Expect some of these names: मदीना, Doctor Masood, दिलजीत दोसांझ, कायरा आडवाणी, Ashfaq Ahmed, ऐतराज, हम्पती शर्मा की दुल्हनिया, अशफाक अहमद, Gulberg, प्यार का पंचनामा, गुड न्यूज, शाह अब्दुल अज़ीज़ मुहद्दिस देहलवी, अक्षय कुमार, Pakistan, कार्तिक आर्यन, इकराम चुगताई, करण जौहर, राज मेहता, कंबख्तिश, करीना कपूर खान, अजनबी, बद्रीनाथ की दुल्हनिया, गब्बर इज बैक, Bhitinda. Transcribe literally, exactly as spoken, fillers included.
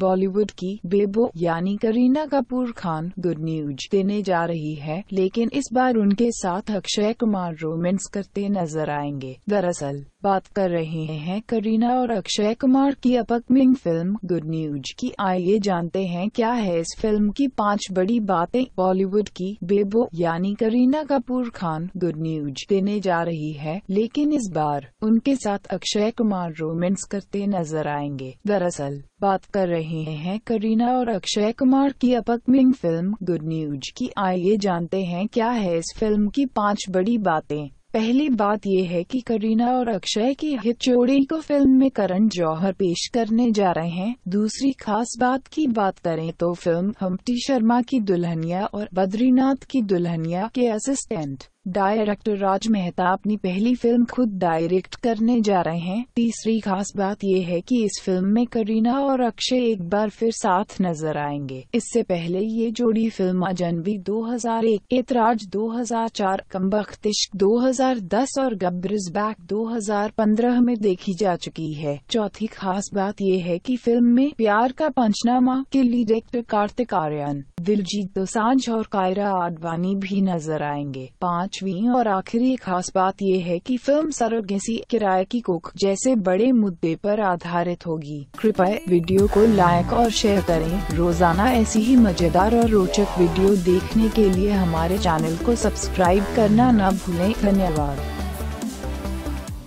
बॉलीवुड की बेबो यानी करीना कपूर खान गुड न्यूज देने जा रही है, लेकिन इस बार उनके साथ अक्षय कुमार रोमांस करते नजर आएंगे। दरअसल बात कर रहे हैं करीना और अक्षय कुमार की अपकमिंग फिल्म गुड न्यूज की। आइए जानते हैं क्या है इस फिल्म की पांच बड़ी बातें। बॉलीवुड की बेबो यानी करीना कपूर खान गुड न्यूज देने जा रही है, लेकिन इस बार उनके साथ अक्षय कुमार रोमांस करते नजर आएंगे। दरअसल बात कर रहे हैं करीना और अक्षय कुमार की अपकमिंग फिल्म गुड न्यूज की। आइए जानते हैं क्या है इस फिल्म की पांच बड़ी बातें। पहली बात ये है कि करीना और अक्षय की हिट जोड़ी को फिल्म में करण जौहर पेश करने जा रहे हैं। दूसरी खास बात की बात करें तो फिल्म हम्पती शर्मा की दुल्हनिया और बद्रीनाथ की दुल्हनिया के असिस्टेंट डायरेक्टर राज मेहता अपनी पहली फिल्म खुद डायरेक्ट करने जा रहे हैं। तीसरी खास बात ये है कि इस फिल्म में करीना और अक्षय एक बार फिर साथ नजर आएंगे। इससे पहले ये जोड़ी फिल्म अजनबी दो हज़ार एक, ऐतराज दो हज़ार चार, कंबख्तिश दो हज़ार दस और गब्बर इज बैक दो हज़ार पंद्रह में देखी जा चुकी है। चौथी खास बात ये है कि फिल्म में प्यार का पंचनामा के लीड एक्टर कार्तिक आर्यन, दिलजीत दोसांझ और कायरा आडवाणी भी नजर आएंगे। पाँच पांचवीं और आखिरी खास बात ये है कि फिल्म सरोगेसी, किराए की कोख जैसे बड़े मुद्दे पर आधारित होगी। कृपया वीडियो को लाइक और शेयर करें। रोजाना ऐसी ही मजेदार और रोचक वीडियो देखने के लिए हमारे चैनल को सब्सक्राइब करना न भूलें। धन्यवाद।